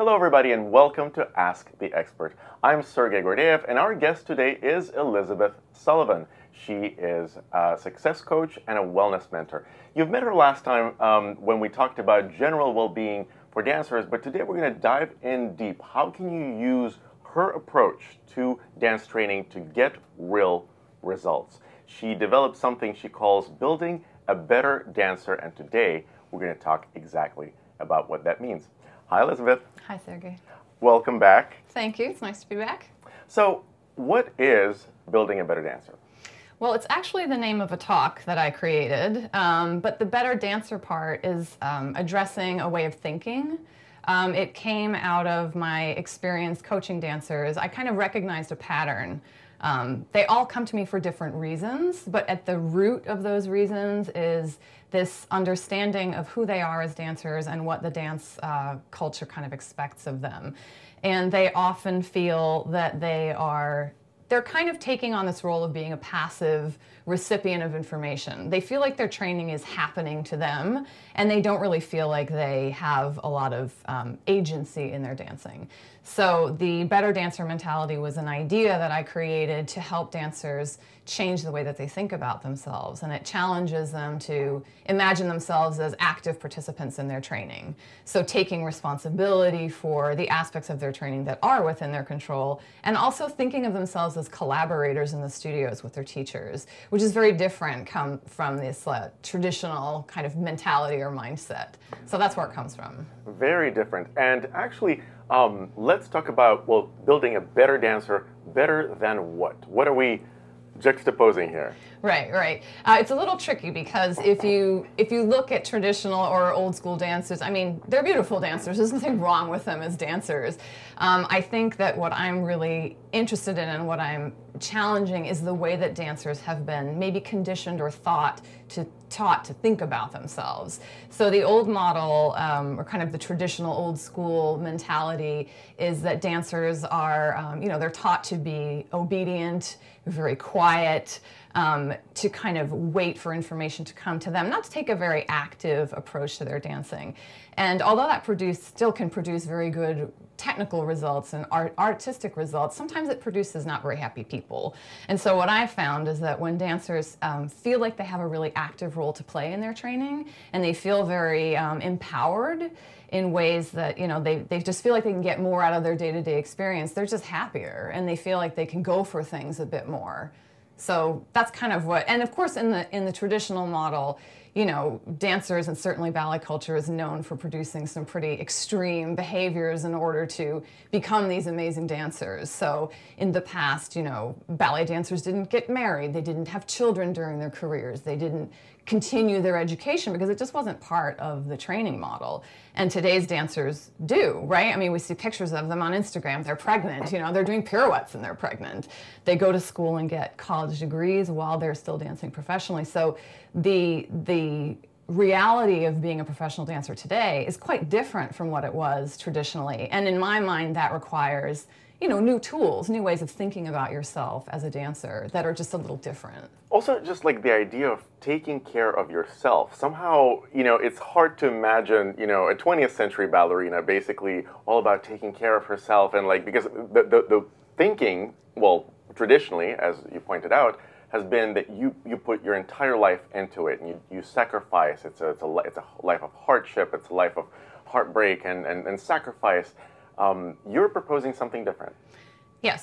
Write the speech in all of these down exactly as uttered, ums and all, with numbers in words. Hello everybody and welcome to Ask the Expert. I'm Sergey Gordeev and our guest today is Elizabeth Sullivan. She is a success coach and a wellness mentor. You've met her last time um, when we talked about general well-being for dancers, but today we're going to dive in deep. How can you use her approach to dance training to get real results? She developed something she calls building a better dancer, and today we're going to talk exactly about what that means. Hi, Elizabeth. Hi, Sergey. Welcome back. Thank you. It's nice to be back. So, what is Building a Better Dancer? Well, it's actually the name of a talk that I created, um, but the better dancer part is um, addressing a way of thinking. Um, it came out of my experience coaching dancers. I kind of recognized a pattern. Um, they all come to me for different reasons, but at the root of those reasons is this understanding of who they are as dancers and what the dance uh, culture kind of expects of them. And they often feel that they are, they're kind of taking on this role of being a passive recipient of information. They feel like their training is happening to them, and they don't really feel like they have a lot of um, agency in their dancing. So the Better Dancer mentality was an idea that I created to help dancers change the way that they think about themselves, and it challenges them to imagine themselves as active participants in their training. So taking responsibility for the aspects of their training that are within their control, and also thinking of themselves as collaborators in the studios with their teachers, which is very different come from this uh, traditional kind of mentality or mindset. So that's where it comes from. Very different. And actually, Um, let's talk about, well, building a better dancer. Better than what? What are we juxtaposing here? Right, right. Uh, it's a little tricky because if you if you look at traditional or old school dancers, I mean, they're beautiful dancers. There's nothing wrong with them as dancers. Um, I think that what I'm really interested in and what I'm challenging is the way that dancers have been maybe conditioned or thought to taught to think about themselves. So the old model, um, or kind of the traditional old school mentality, is that dancers are, um, you know, they're taught to be obedient, very quiet, um, to kind of wait for information to come to them, not to take a very active approach to their dancing. And although that produce, still can produce very good technical results and art, artistic results, sometimes it produces not very happy people. And so what I found is that when dancers um, feel like they have a really active role to play in their training, and they feel very um, empowered in ways that, you know, they, they just feel like they can get more out of their day-to-day experience, they're just happier, and they feel like they can go for things a bit more. So that's kind of what, and of course in the, in the traditional model, you know, dancers and certainly ballet culture is known for producing some pretty extreme behaviors in order to become these amazing dancers. So in the past, you know, ballet dancers didn't get married, they didn't have children during their careers, they didn't continue their education because it just wasn't part of the training model. And today's dancers do, right? I mean, we see pictures of them on Instagram, they're pregnant, you know, they're doing pirouettes and they're pregnant. They go to school and get college degrees while they're still dancing professionally. So the, the The reality of being a professional dancer today is quite different from what it was traditionally. And in my mind, that requires, you know, new tools, new ways of thinking about yourself as a dancer that are just a little different. Also, just like the idea of taking care of yourself. Somehow, you know, it's hard to imagine, you know, a twentieth century ballerina basically all about taking care of herself and like, because the, the, the thinking, well, traditionally, as you pointed out, has been that you, you put your entire life into it and you, you sacrifice. It's a, it's, a, it's a life of hardship, it's a life of heartbreak and, and, and sacrifice. Um, you're proposing something different. Yes.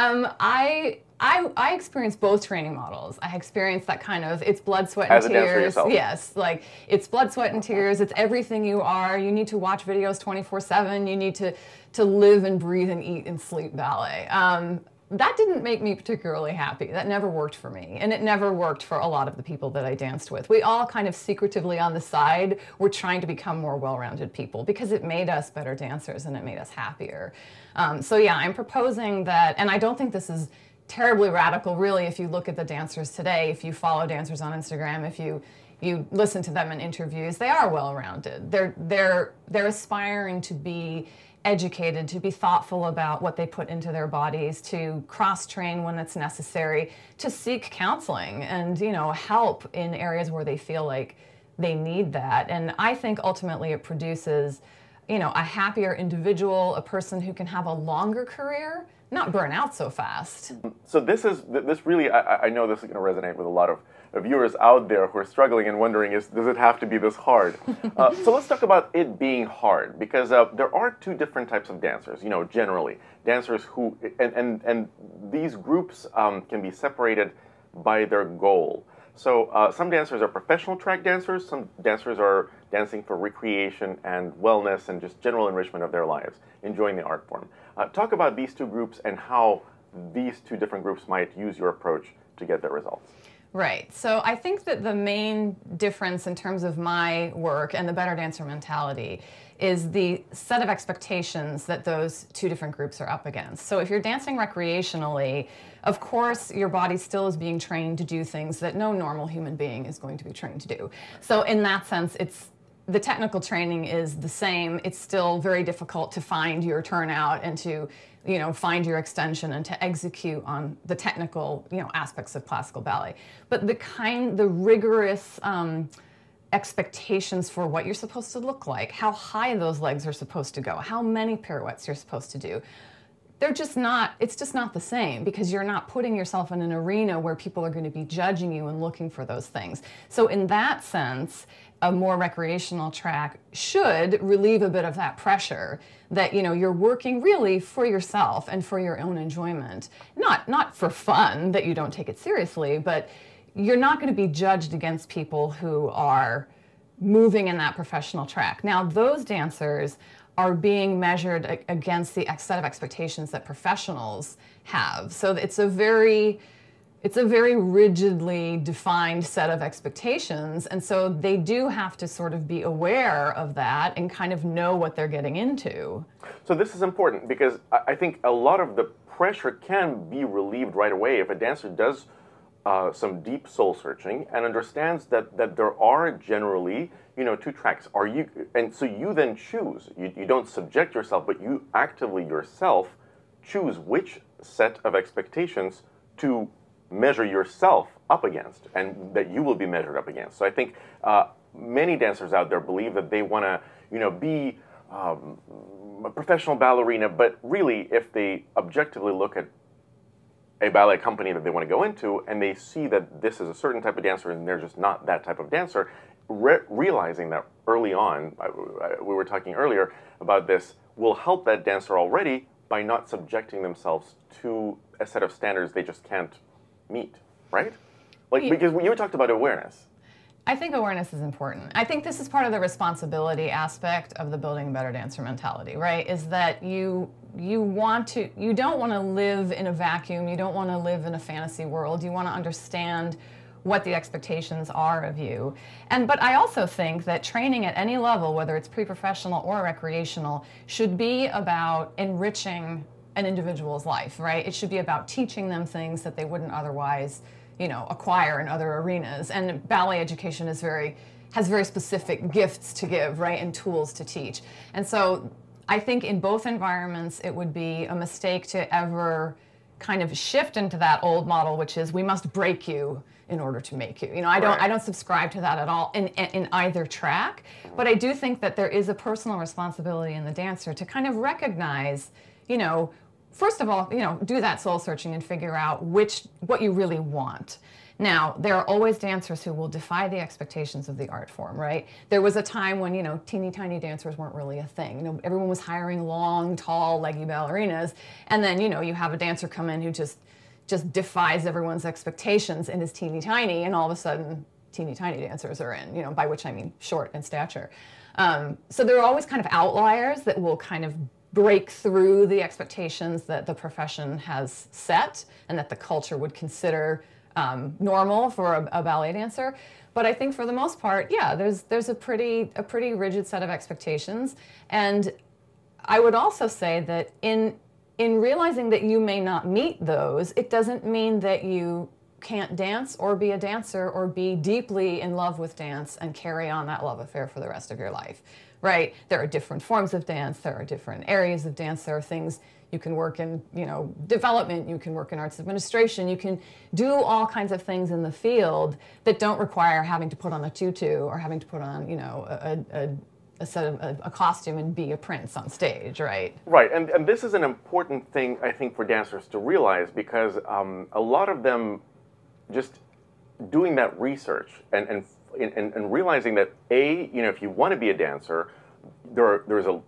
um, I, I, I experienced both training models. I experienced that kind of, it's blood, sweat, and tears. As a dancer yourself. Yes, like it's blood, sweat, and tears. It's everything you are. You need to watch videos twenty-four seven. You need to, to live and breathe and eat and sleep ballet. Um, That didn't make me particularly happy. That never worked for me, and it never worked for a lot of the people that I danced with. We all kind of secretively on the side were trying to become more well-rounded people because it made us better dancers and it made us happier. Um, so yeah, I'm proposing that, and I don't think this is terribly radical, really, if you look at the dancers today, if you follow dancers on Instagram, if you you listen to them in interviews, they are well-rounded. They're, they're, they're aspiring to be educated, to be thoughtful about what they put into their bodies, to cross-train when it's necessary, to seek counseling and, you know, help in areas where they feel like they need that. And I think ultimately it produces, you know, a happier individual, a person who can have a longer career, not burn out so fast. So this is, this really, I, I know this is going to resonate with a lot of, of viewers out there who are struggling and wondering, is, does it have to be this hard? uh, so let's talk about it being hard, because uh, there are two different types of dancers, you know, generally. Dancers who, and, and, and these groups um, can be separated by their goal. So uh, some dancers are professional track dancers, some dancers are dancing for recreation and wellness and just general enrichment of their lives, enjoying the art form. Uh, talk about these two groups and how these two different groups might use your approach to get their results. Right. So I think that the main difference in terms of my work and the Better Dancer mentality is the set of expectations that those two different groups are up against. So if you're dancing recreationally, of course, your body still is being trained to do things that no normal human being is going to be trained to do. So in that sense, it's the technical training is the same. It's still very difficult to find your turnout and to, you know, find your extension and to execute on the technical, you know, aspects of classical ballet. But the kind, the rigorous um, expectations for what you're supposed to look like, how high those legs are supposed to go, how many pirouettes you're supposed to do, they're just not, it's just not the same, because you're not putting yourself in an arena where people are going to be judging you and looking for those things. So in that sense, a more recreational track should relieve a bit of that pressure that, you know, you're working really for yourself and for your own enjoyment. Not, not for fun, that you don't take it seriously, but you're not going to be judged against people who are moving in that professional track. Now, those dancers are being measured against the set of expectations that professionals have. So it's a very, it's a very rigidly defined set of expectations. And so they do have to sort of be aware of that and kind of know what they're getting into. So this is important, because I think a lot of the pressure can be relieved right away if a dancer does Uh, some deep soul searching and understands that that there are generally, you know, two tracks. Are you, and so you then choose. You, you don't subject yourself, but you actively yourself choose which set of expectations to measure yourself up against, and that you will be measured up against. So I think uh, many dancers out there believe that they want to, you know, be um, a professional ballerina, but really, if they objectively look at a ballet company that they want to go into, and they see that this is a certain type of dancer and they're just not that type of dancer, re realizing that early on, I, I, we were talking earlier about this, will help that dancer already by not subjecting themselves to a set of standards they just can't meet, right? Like, yeah. Because you talked about awareness. I think awareness is important. I think this is part of the responsibility aspect of the building a better dancer mentality, right? Is that you you want to, you don't want to live in a vacuum, you don't want to live in a fantasy world, you want to understand what the expectations are of you. And but I also think that training at any level, whether it's pre-professional or recreational, should be about enriching an individual's life, right? It should be about teaching them things that they wouldn't otherwise, you know, acquire in other arenas. And ballet education is very, has very specific gifts to give, right, and tools to teach. And so I think in both environments it would be a mistake to ever kind of shift into that old model, which is we must break you in order to make you. You know, I don't, right. I don't subscribe to that at all in, in either track, but I do think that there is a personal responsibility in the dancer to kind of recognize, you know, first of all, you know, do that soul searching and figure out which, what you really want. Now, there are always dancers who will defy the expectations of the art form, right? There was a time when, you know, teeny tiny dancers weren't really a thing. You know, everyone was hiring long, tall, leggy ballerinas. And then, you know, you have a dancer come in who just, just defies everyone's expectations and is teeny tiny, and all of a sudden, teeny tiny dancers are in, you know, by which I mean short in stature. Um, so there are always kind of outliers that will kind of break through the expectations that the profession has set and that the culture would consider um, normal for a, a ballet dancer. But I think for the most part, yeah, there's there's a pretty a pretty rigid set of expectations. And I would also say that in in realizing that you may not meet those, it doesn't mean that you can't dance or be a dancer or be deeply in love with dance and carry on that love affair for the rest of your life. Right? There are different forms of dance, there are different areas of dance, there are things you can work in, you know, development, you can work in arts administration, you can do all kinds of things in the field that don't require having to put on a tutu or having to put on, you know, a, a a, a, a costume and be a prince on stage, right? Right, and, and this is an important thing, I think, for dancers to realize, because um, a lot of them just doing that research and, and, and, and realizing that, A, you know, if you want to be a dancer, there are, there's a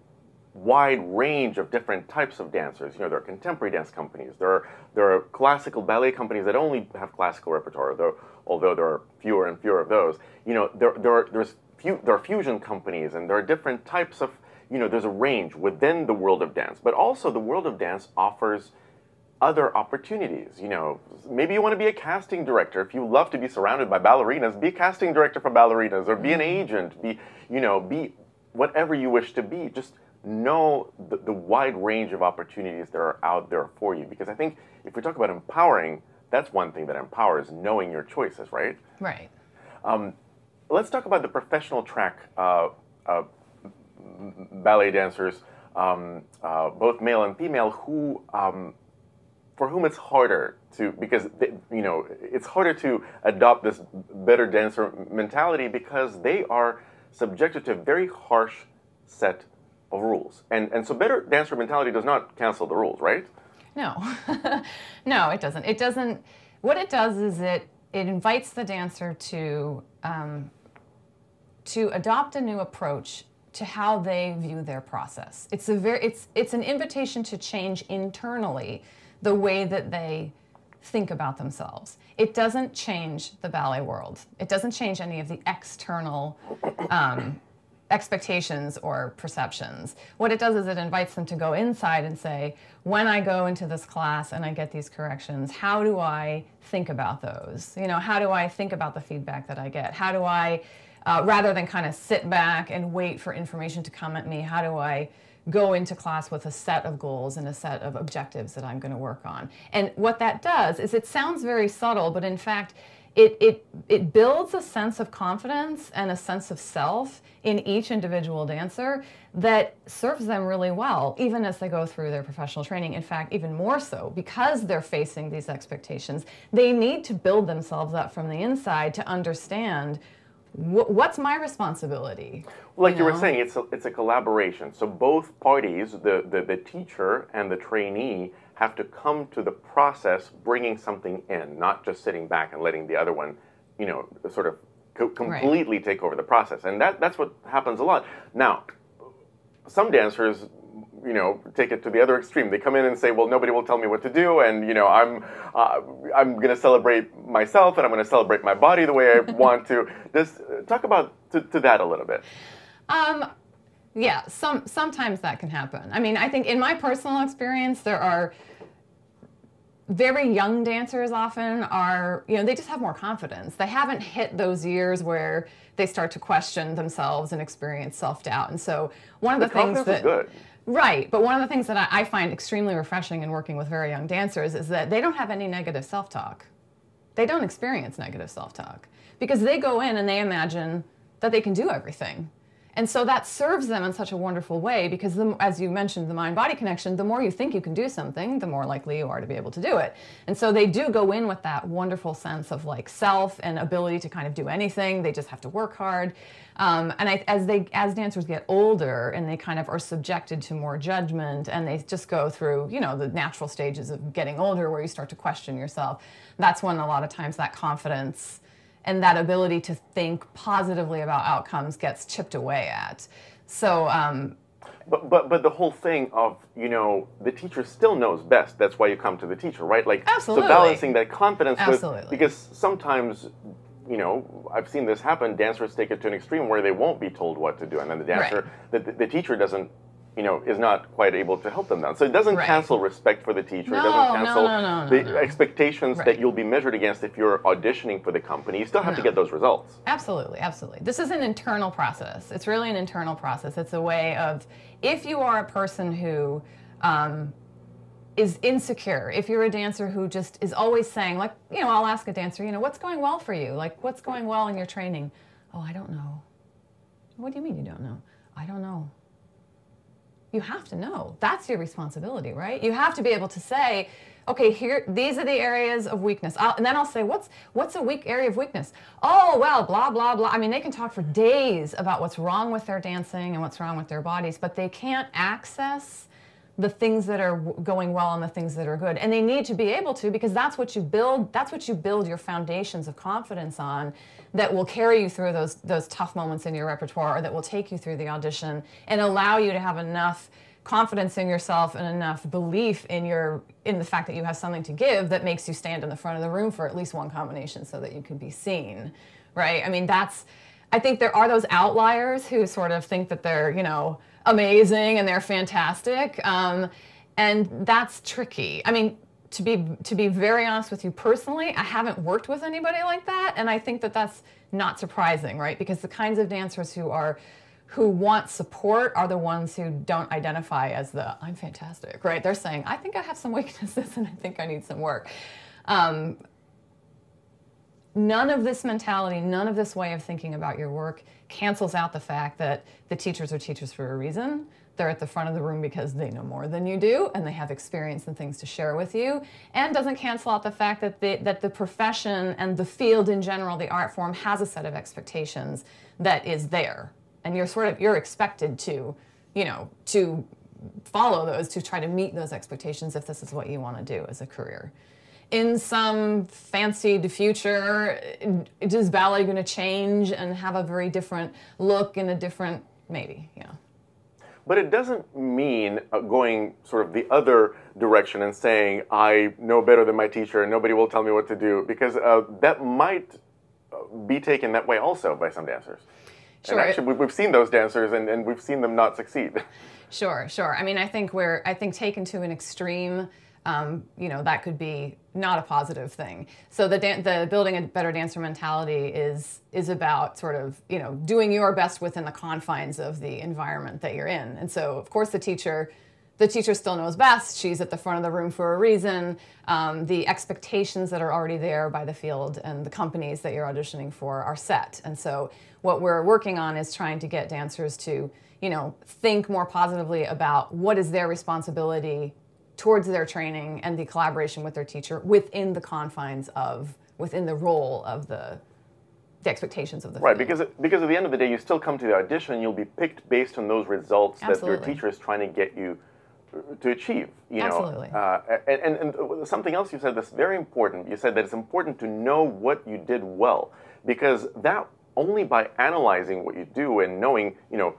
wide range of different types of dancers. You know, there are contemporary dance companies. There are, there are classical ballet companies that only have classical repertoire, though, although there are fewer and fewer of those. You know, there, there, are, there's few, there are fusion companies, and there are different types of, you know, there's a range within the world of dance. But also the world of dance offers other opportunities. You know, maybe you want to be a casting director. If you love to be surrounded by ballerinas, be a casting director for ballerinas, or be an agent, be, you know, be whatever you wish to be. Just know the, the wide range of opportunities that are out there for you. Because I think if we talk about empowering, that's one thing that empowers, knowing your choices, right? Right. Um, let's talk about the professional track uh, uh, ballet dancers, um, uh, both male and female, who um, for whom it's harder to, because they, you know, it's harder to adopt this better dancer mentality because they are subjected to a very harsh set of rules. And, and so better dancer mentality does not cancel the rules, right? No. No, it doesn't. It doesn't. What it does is it, it invites the dancer to, um, to adopt a new approach to how they view their process. It's, a very, it's, it's an invitation to change internally the way that they think about themselves. It doesn't change the ballet world. It doesn't change any of the external um, expectations or perceptions. What it does is it invites them to go inside and say, when I go into this class and I get these corrections, how do I think about those? You know, how do I think about the feedback that I get? How do I, uh, rather than kind of sit back and wait for information to come at me, how do I go into class with a set of goals and a set of objectives that I'm going to work on? And what that does is, it sounds very subtle, but in fact, it, it, it builds a sense of confidence and a sense of self in each individual dancer that serves them really well, even as they go through their professional training. In fact, even more so, because they're facing these expectations, they need to build themselves up from the inside to understand, what's my responsibility? Well, like you, know? you were saying, it's a, it's a collaboration. So both parties, the, the, the teacher and the trainee, have to come to the process bringing something in, not just sitting back and letting the other one, you know, sort of co completely right. take over the process. And that, that's what happens a lot. Now, some dancers, you know, take it to the other extreme. They come in and say, well, nobody will tell me what to do, and, you know, I'm, uh, I'm going to celebrate myself, and I'm going to celebrate my body the way I want to. Just talk about to, to that a little bit. Um, yeah, some, sometimes that can happen. I mean, I think in my personal experience, there are very young dancers often are, you know, they just have more confidence. They haven't hit those years where they start to question themselves and experience self-doubt. And so one of the, the things that... Good. Right, but one of the things that I find extremely refreshing in working with very young dancers is that they don't have any negative self-talk. They don't experience negative self-talk because they go in and they imagine that they can do everything. And so that serves them in such a wonderful way because, the, as you mentioned, the mind-body connection, the more you think you can do something, the more likely you are to be able to do it. And so they do go in with that wonderful sense of like self and ability to kind of do anything. They just have to work hard. Um, and I, as, they, as dancers get older and they kind of are subjected to more judgment and they just go through, you know, the natural stages of getting older where you start to question yourself, that's when a lot of times that confidence and that ability to think positively about outcomes gets chipped away at. So, um, but but but the whole thing of, you know, the teacher still knows best. That's why you come to the teacher, right? Like, absolutely. So balancing that confidence absolutely. with, because sometimes, you know, I've seen this happen. Dancers take it to an extreme where they won't be told what to do, and then the dancer, right. the, the teacher doesn't, you know, is not quite able to help them now. So it doesn't right. cancel respect for the teacher. No, it doesn't cancel no, no, no, the no, no. expectations right. that you'll be measured against if you're auditioning for the company. You still have no. to get those results. Absolutely, absolutely. This is an internal process. It's really an internal process. It's a way of, if you are a person who um, is insecure, if you're a dancer who just is always saying, like, you know, I'll ask a dancer, you know, what's going well for you? Like, what's going well in your training? Oh, I don't know. What do you mean you don't know? I don't know. you have to know. That's your responsibility, right? You have to be able to say, okay, here, these are the areas of weakness. I'll, and then I'll say, what's, what's a weak area of weakness? Oh, well, blah, blah, blah. I mean, they can talk for days about what's wrong with their dancing and what's wrong with their bodies, but they can't access the things that are going well and the things that are good. And they need to be able to, because that's what you build, that's what you build your foundations of confidence on that will carry you through those, those tough moments in your repertoire, or that will take you through the audition and allow you to have enough confidence in yourself and enough belief in your in the fact that you have something to give that makes you stand in the front of the room for at least one combination so that you can be seen, right? I mean, that's, I think there are those outliers who sort of think that they're, you know, amazing and they're fantastic, um, and that's tricky. I mean, to be to be very honest with you personally, I haven't worked with anybody like that, and I think that that's not surprising, right? Because the kinds of dancers who are who want support are the ones who don't identify as the "I'm fantastic," right? They're saying, "I think I have some weaknesses and I think I need some work." Um, None of this mentality, none of this way of thinking about your work cancels out the fact that the teachers are teachers for a reason. They're at the front of the room because they know more than you do, and they have experience and things to share with you, and doesn't cancel out the fact that the, that the profession and the field in general, the art form, has a set of expectations that is there. And you're sort of, you're expected to, you know, to follow those, to try to meet those expectations if this is what you want to do as a career. In some fancied future, is ballet going to change and have a very different look and a different, maybe, you know. But it doesn't mean uh, going sort of the other direction and saying, I know better than my teacher and nobody will tell me what to do, because uh, that might be taken that way also by some dancers. Sure. And actually, we've seen those dancers, and, and we've seen them not succeed. Sure, sure. I mean, I think we're, I think taken to an extreme, Um, you know, that could be not a positive thing. So the, the building a better dancer mentality is, is about sort of, you know, doing your best within the confines of the environment that you're in. And so, of course, the teacher, the teacher still knows best. She's at the front of the room for a reason. Um, the expectations that are already there by the field and the companies that you're auditioning for are set. And so what we're working on is trying to get dancers to, you know, think more positively about what is their responsibility towards their training and the collaboration with their teacher within the confines of, within the role of the, the expectations of the right, because, because at the end of the day, you still come to the audition, you'll be picked based on those results Absolutely. That your teacher is trying to get you to achieve. You know? Absolutely. Uh, and, and, and something else you said that's very important, you said that it's important to know what you did well, because that only by analyzing what you do and knowing, you know,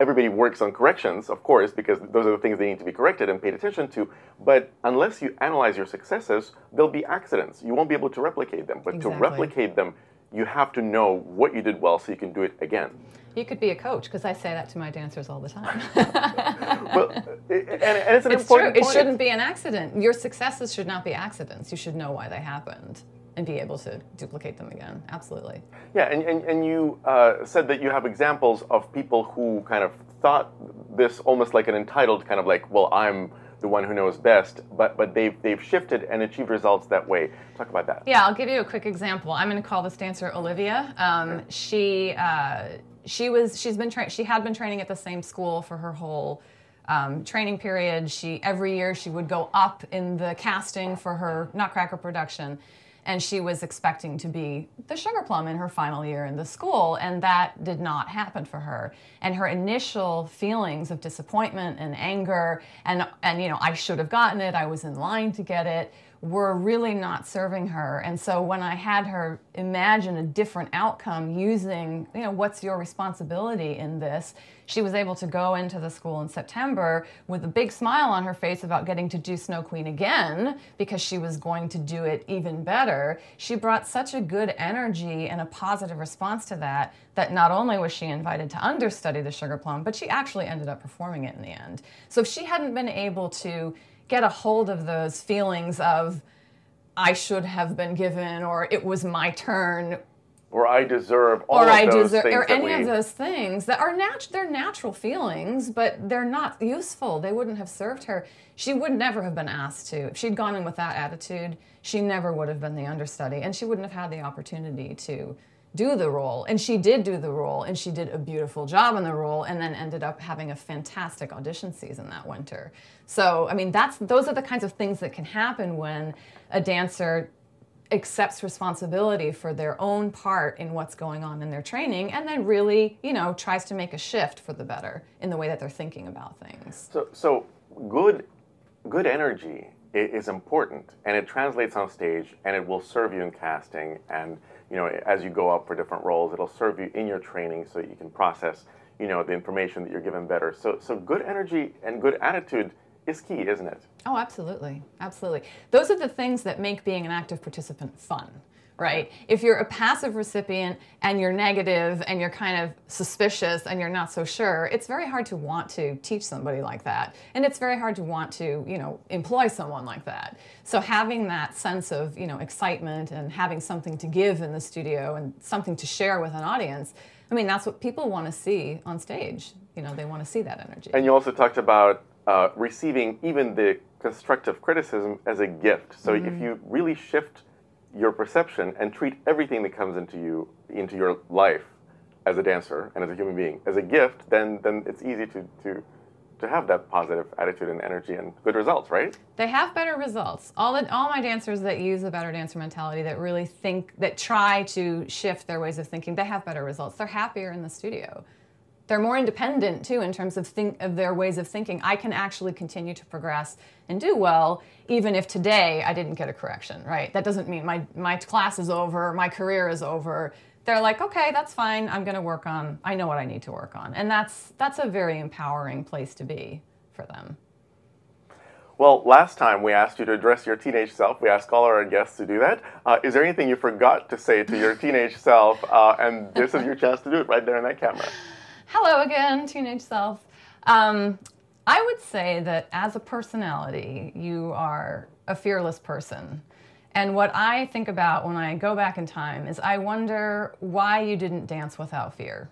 everybody works on corrections, of course, because those are the things they need to be corrected and paid attention to. But unless you analyze your successes, there'll be accidents. You won't be able to replicate them. But exactly. to replicate them, you have to know what you did well so you can do it again. You could be a coach, because I say that to my dancers all the time. Well, and, and it's an it's important true. Point. It shouldn't be an accident. Your successes should not be accidents. You should know why they happened and be able to duplicate them again. Absolutely. Yeah, and, and, and you uh, said that you have examples of people who kind of thought this almost like an entitled kind of like, well, I'm the one who knows best, but, but they've, they've shifted and achieved results that way. Talk about that. Yeah, I'll give you a quick example. I'm going to call this dancer Olivia. Um, okay. She uh, she was she's been tra she had been training at the same school for her whole Um, training period. She every year she would go up in the casting for her Nutcracker production, and she was expecting to be the Sugar Plum in her final year in the school, and that did not happen for her. And her initial feelings of disappointment and anger and and you know, I should have gotten it, I was in line to get it, were really not serving her. And so when I had her imagine a different outcome using, you know, what's your responsibility in this, she was able to go into the school in September with a big smile on her face about getting to do Snow Queen again, because she was going to do it even better. She brought such a good energy and a positive response to that, that not only was she invited to understudy the Sugar Plum, but she actually ended up performing it in the end. So if she hadn't been able to get a hold of those feelings of I should have been given, or it was my turn, or I deserve, all or of I those deserve, things or any we... of those things that are natu they're natural feelings, but they're not useful. They wouldn't have served her. She would never have been asked to. If she'd gone in with that attitude, she never would have been the understudy, and she wouldn't have had the opportunity to do the role. And she did do the role, and she did a beautiful job in the role, and then ended up having a fantastic audition season that winter. So, I mean, that's, those are the kinds of things that can happen when a dancer accepts responsibility for their own part in what's going on in their training, and then really, you know, tries to make a shift for the better in the way that they're thinking about things. So, so good, good energy is important, and it translates on stage, and it will serve you in casting, and, you know, as you go up for different roles, it'll serve you in your training so that you can process, you know, the information that you're given better. So, so good energy and good attitude is key, isn't it? Oh, absolutely. Absolutely. Those are the things that make being an active participant fun, right? If you're a passive recipient and you're negative and you're kind of suspicious and you're not so sure, it's very hard to want to teach somebody like that. And it's very hard to want to, you know, employ someone like that. So having that sense of, you know, excitement and having something to give in the studio and something to share with an audience, I mean, that's what people want to see on stage. You know, they want to see that energy. And you also talked about uh, receiving even the constructive criticism as a gift. So mm-hmm. if you really shift your perception and treat everything that comes into you, into your life as a dancer and as a human being as a gift, then then it's easy to to to have that positive attitude and energy and good results, right? They have better results. All the all my dancers that use the better dancer mentality, that really think, that try to shift their ways of thinking, they have better results. They're happier in the studio. They're more independent too in terms of think of their ways of thinking. I can actually continue to progress and do well, even if today I didn't get a correction, right? That doesn't mean my, my class is over, my career is over. They're like, okay, that's fine, I'm gonna work on, I know what I need to work on. And that's, that's a very empowering place to be for them. Well, last time we asked you to address your teenage self. We ask all our guests to do that. Uh, is there anything you forgot to say to your teenage self? Uh, and this is your chance to do it right there in that camera. Hello again, teenage self. Um, I would say that as a personality, you are a fearless person. And what I think about when I go back in time is I wonder why you didn't dance without fear.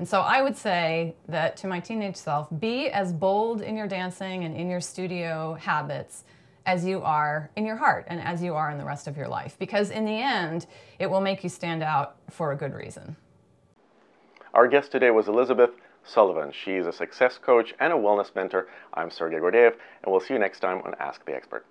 And so I would say that to my teenage self, be as bold in your dancing and in your studio habits as you are in your heart and as you are in the rest of your life. Because in the end, it will make you stand out for a good reason. Our guest today was Elizabeth Sullivan. She is a success coach and a wellness mentor. I'm Sergey Gordeev, and we'll see you next time on Ask the Expert.